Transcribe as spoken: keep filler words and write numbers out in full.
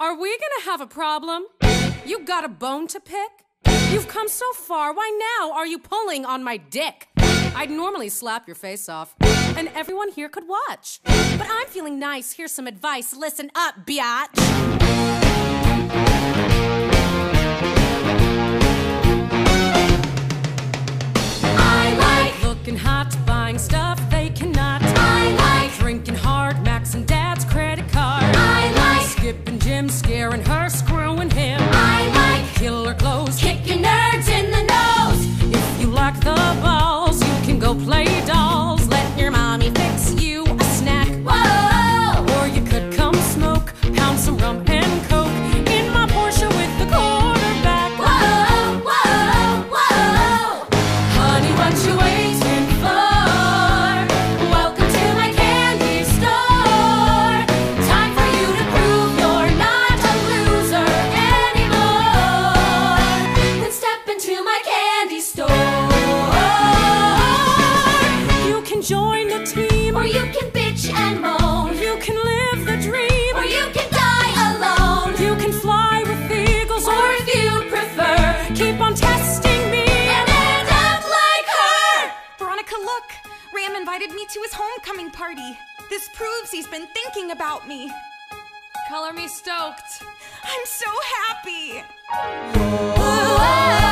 Are we gonna have a problem? You got a bone to pick? You've come so far, why now are you pulling on my dick? I'd normally slap your face off, and everyone here could watch. But I'm feeling nice, here's some advice, listen up, biatch! Scaring her, screwing him. I like killer clothes, kicking nerds in the nose. If you lack the balls, you can go play dolls. Let your mommy fix you a snack. Whoa! Or you could come smoke, pound some rum and coke in my Porsche with the quarterback. Whoa, whoa, whoa! Honey, what you waiting for? Welcome to my candy store. Time for you to prove your store. You can join the team, or you can bitch and moan. You can live the dream, or you can die alone. You can fly with eagles, or, or if you prefer, keep on testing me and end up like her. Veronica, look! Ram invited me to his homecoming party. This proves he's been thinking about me. Color me stoked. I'm so happy. Whoa. Whoa.